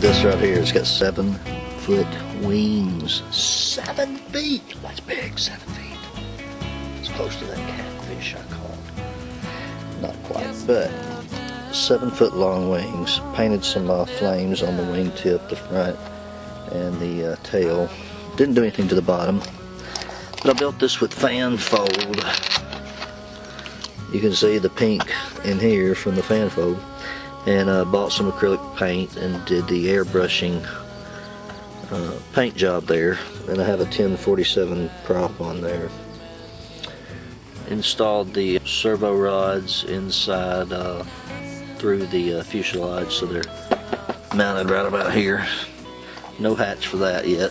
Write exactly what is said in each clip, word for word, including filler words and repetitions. This right here has got seven foot wings. Seven feet! That's big, seven feet. It's close to that catfish I caught. Not quite, but seven foot long wings. Painted some uh, flames on the wingtip, the front, and the uh, tail. Didn't do anything to the bottom. But I built this with fan fold. You can see the pink in here from the fan fold. And uh, bought some acrylic paint and did the airbrushing uh, paint job there. And I have a ten forty-seven prop on there. Installed the servo rods inside uh, through the uh, fuselage, so they're mounted right about here. No hatch for that yet.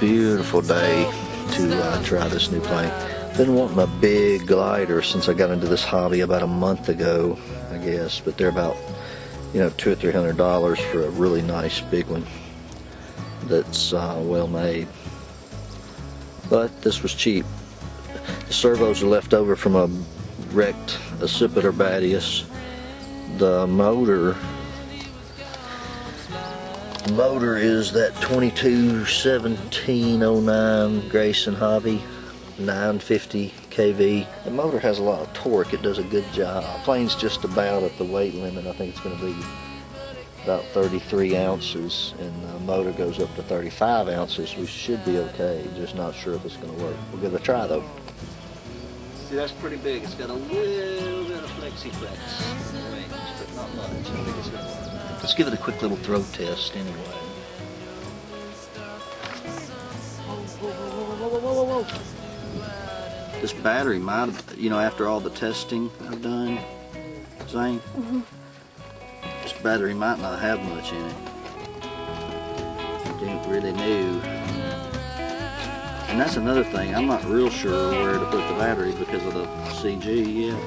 Beautiful day to uh, try this new plane. Been wanting a big glider since I got into this hobby about a month ago, I guess, but they're about, you know, two or three hundred dollars for a really nice big one that's uh, well made. But this was cheap. The servos are left over from a wrecked Accipiter Baddius. The motor motor is that twenty-two seventeen oh nine Grayson Hobby, nine fifty K V. The motor has a lot of torque. It does a good job. The plane's just about at the weight limit. I think it's going to be about thirty-three ounces, and the motor goes up to thirty-five ounces. We should be okay. Just not sure if it's going to work. We'll give it a try though. See, that's pretty big. It's got a little bit of flexi flex, but not much. I think it's going to work. Let's give it a quick little throw test anyway. Whoa, whoa, whoa, whoa, whoa, whoa. This battery might have, you know, after all the testing I've done, Zane, mm-hmm. This battery might not have much in it. I didn't really know. And that's another thing, I'm not real sure where to put the battery because of the C G yet.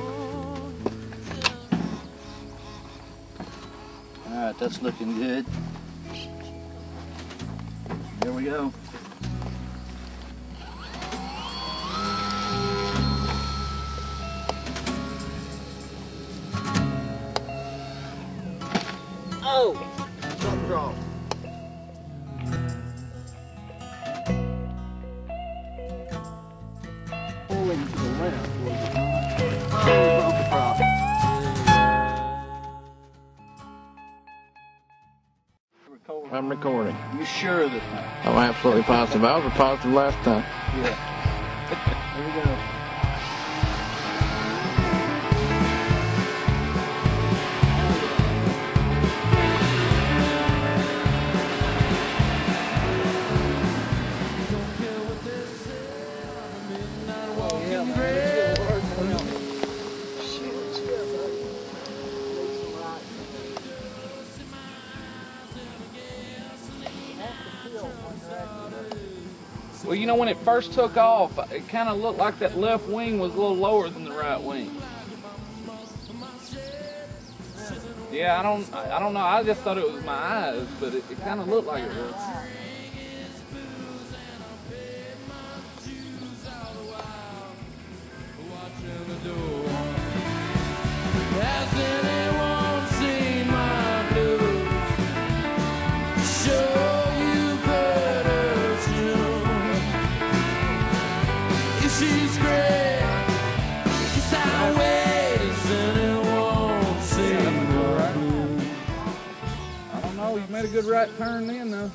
Alright, that's looking good. There we go. Oh! Something's wrong. Pulling to the left was not. Oh, broke the prop. I'm recording. You sure this time? I'm absolutely positive. I was positive last time. Yeah. Here we go. Well, you know, when it first took off, it kind of looked like that left wing was a little lower than the right wing. Yeah, I don't, I don't know. I just thought it was my eyes, but it, it kind of looked like it was. She's great, 'cause I waits and it won't seem right. I don't know, you made a good right turn then though.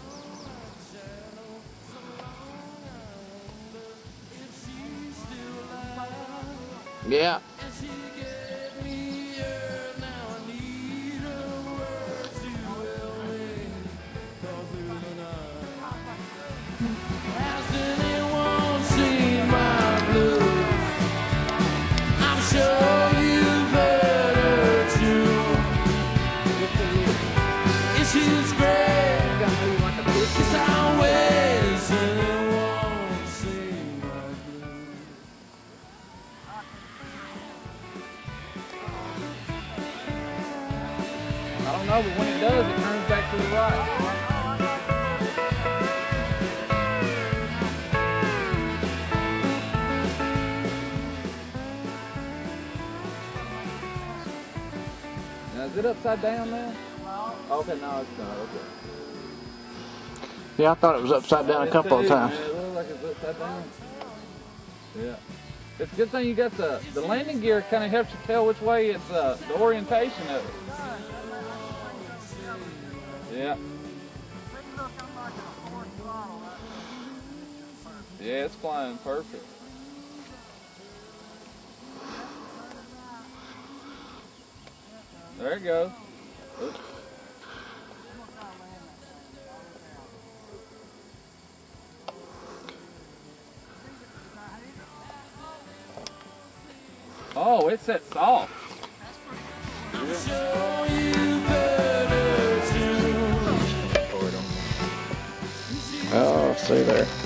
Yeah. She's great, 'cause I waits and it won't seem right. I don't know, but when it does, it turns back to the right. Now, is it upside down now? off? Okay, now it's not. Okay. Yeah, I thought it was upside down a couple of times. Yeah, it looked like it was upside down. Yeah. It's a good thing you got the, the landing gear. Kind of helps you tell which way it's uh, the orientation of it. Yeah. Yeah, it's flying perfect. There it goes. Oops. Oh, it's that soft. Yeah. Oh, see there.